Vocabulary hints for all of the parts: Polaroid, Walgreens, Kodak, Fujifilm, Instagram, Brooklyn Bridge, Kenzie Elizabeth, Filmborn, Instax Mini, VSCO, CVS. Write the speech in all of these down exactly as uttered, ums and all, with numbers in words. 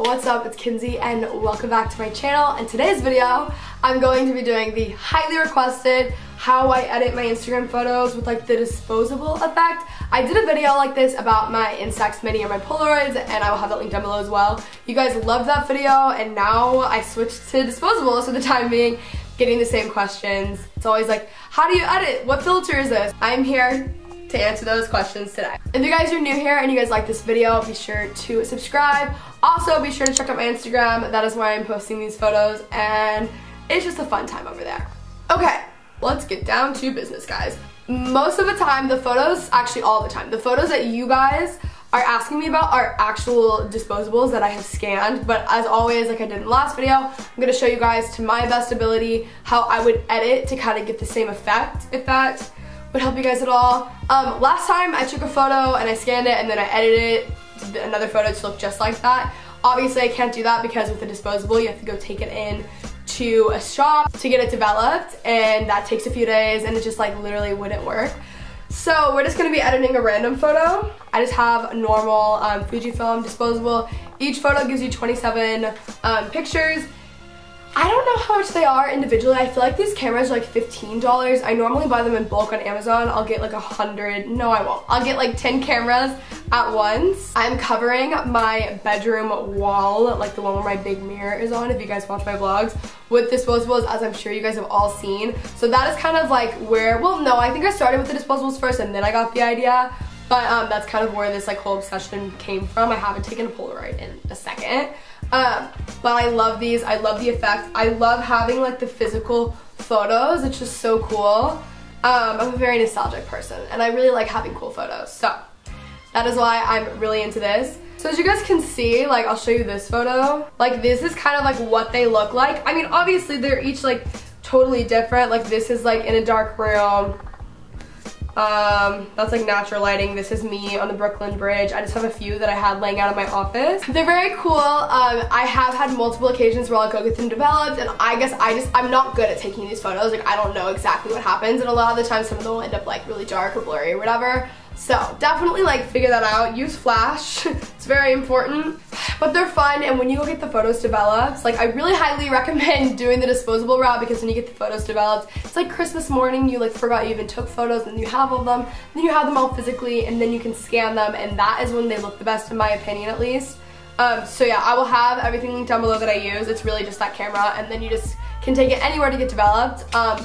What's up, it's Kenzie and welcome back to my channel. In today's video I'm going to be doing the highly requested how I edit my Instagram photos with like the disposable effect. I did a video like this about my Instax Mini and my Polaroids, and I will have that link down below as well. You guys loved that video, and now I switched to disposable, so the time being getting the same questions. It's always like, how do you edit? What filter is this? I'm here to answer those questions today. If you guys are new here and you guys like this video, be sure to subscribe. Also, be sure to check out my Instagram. That is where I'm posting these photos, and it's just a fun time over there. Okay, let's get down to business, guys. Most of the time, the photos, actually all the time, the photos that you guys are asking me about are actual disposables that I have scanned, but as always, like I did in the last video, I'm gonna show you guys to my best ability how I would edit to kind of get the same effect, if that would help you guys at all. Um, last time I took a photo and I scanned it and then I edited it, another photo to look just like that. Obviously I can't do that because with the disposable you have to go take it in to a shop to get it developed, and that takes a few days and it just like literally wouldn't work. So we're just gonna be editing a random photo. I just have a normal um, Fujifilm disposable. Each photo gives you twenty-seven um, pictures. I don't know how much they are individually. I feel like these cameras are like fifteen dollars. I normally buy them in bulk on Amazon. I'll get like a hundred. No, I won't. I'll get like ten cameras at once. I'm covering my bedroom wall, like the one where my big mirror is on, if you guys watch my vlogs, with disposables, as I'm sure you guys have all seen. So that is kind of like where, well, no, I think I started with the disposables first and then I got the idea. But um, that's kind of where this like whole obsession came from. I haven't taken a Polaroid in a second. Um, but I love these. I love the effect. I love having like the physical photos. It's just so cool. Um, I'm a very nostalgic person and I really like having cool photos. So that is why I'm really into this. So as you guys can see, like I'll show you this photo. Like this is kind of like what they look like. I mean, obviously they're each like totally different. Like this is like in a dark room. Um, that's like natural lighting. This is me on the Brooklyn Bridge. I just have a few that I had laying out in my office. They're very cool. Um, I have had multiple occasions where I'll go get them developed, and I guess I just, I'm not good at taking these photos. Like I don't know exactly what happens, and a lot of the time some of them will end up like really dark or blurry or whatever. So definitely like figure that out. Use flash, it's very important. But they're fun, and when you go get the photos developed, like I really highly recommend doing the disposable route, because when you get the photos developed, it's like Christmas morning, you like forgot you even took photos, and you have all of them, then you have them all physically, and then you can scan them, and that is when they look the best in my opinion at least. Um, so yeah, I will have everything linked down below that I use. It's really just that camera, and then you just can take it anywhere to get developed. Um,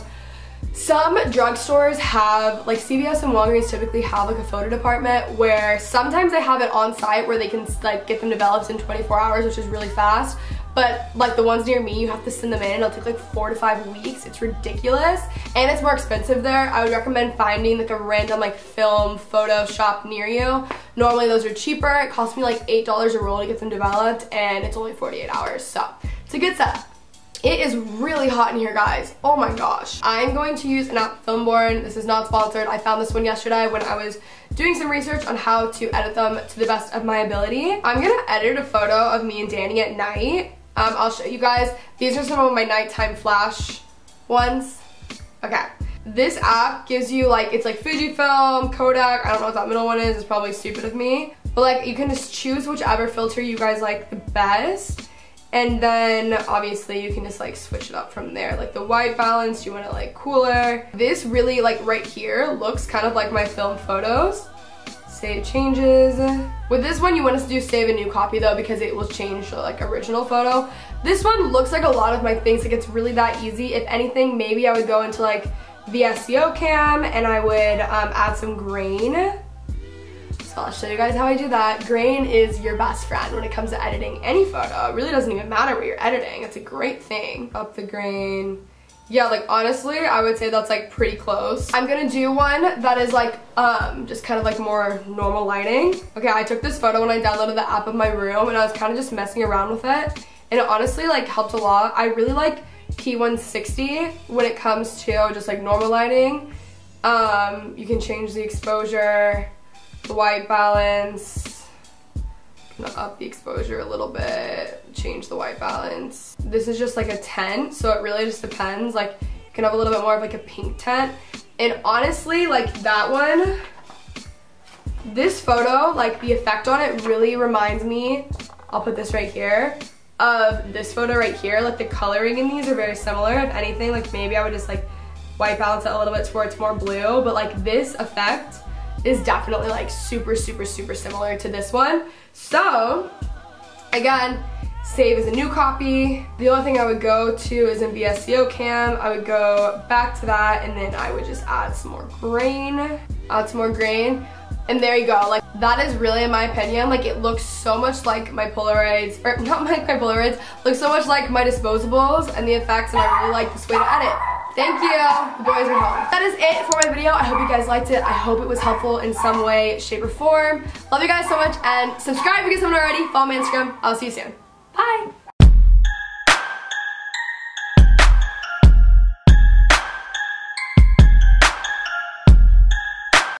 Some drugstores have, like C V S and Walgreens typically have like a photo department where sometimes they have it on site where they can like get them developed in twenty-four hours, which is really fast. But like the ones near me, you have to send them in. It'll take like four to five weeks. It's ridiculous. And it's more expensive there. I would recommend finding like a random like film photo shop near you. Normally those are cheaper. It cost me like eight dollars a roll to get them developed, and it's only forty-eight hours. So it's a good setup. It is really hot in here, guys. Oh my gosh. I'm going to use an app, Filmborn. This is not sponsored. I found this one yesterday when I was doing some research on how to edit them to the best of my ability. I'm gonna edit a photo of me and Danny at night. Um, I'll show you guys. These are some of my nighttime flash ones. Okay. This app gives you like, it's like Fujifilm, Kodak. I don't know what that middle one is. It's probably stupid of me. But like, you can just choose whichever filter you guys like the best. And then obviously you can just like switch it up from there. Like the white balance, you want it like cooler. This really like right here looks kind of like my film photos. Save changes. With this one you want us to do save a new copy though, because it will change the like original photo. This one looks like a lot of my things. Like it's really that easy. If anything, maybe I would go into like V S C O cam and I would um, add some grain. So I'll show you guys how I do that. Grain is your best friend when it comes to editing any photo. It really doesn't even matter what you're editing. It's a great thing. Up the grain. Yeah, like honestly, I would say that's like pretty close. I'm gonna do one that is like um, just kind of like more normal lighting. Okay, I took this photo when I downloaded the app of my room, and I was kind of just messing around with it. And it honestly like helped a lot. I really like P one sixty when it comes to just like normal lighting. Um, you can change the exposure, the white balance, up the exposure a little bit, change the white balance. This is just like a tint, so it really just depends. Like, you can have a little bit more of like a pink tint. And honestly, like that one, this photo, like the effect on it really reminds me, I'll put this right here, of this photo right here. Like the coloring in these are very similar. If anything, like maybe I would just like white balance it a little bit towards more blue, but like this effect is definitely like super, super, super similar to this one. So again, save as a new copy. The only thing I would go to is in V S C O cam. I would go back to that, and then I would just add some more grain, add some more grain. And there you go. Like, that is really, in my opinion, like it looks so much like my Polaroids, or not like my Polaroids, looks so much like my disposables and the effects, and I really like this way to edit. Thank you, the boys are home. That is it for my video. I hope you guys liked it. I hope it was helpful in some way, shape, or form. Love you guys so much, and subscribe if you guys haven't already. Follow my Instagram. I'll see you soon. Bye.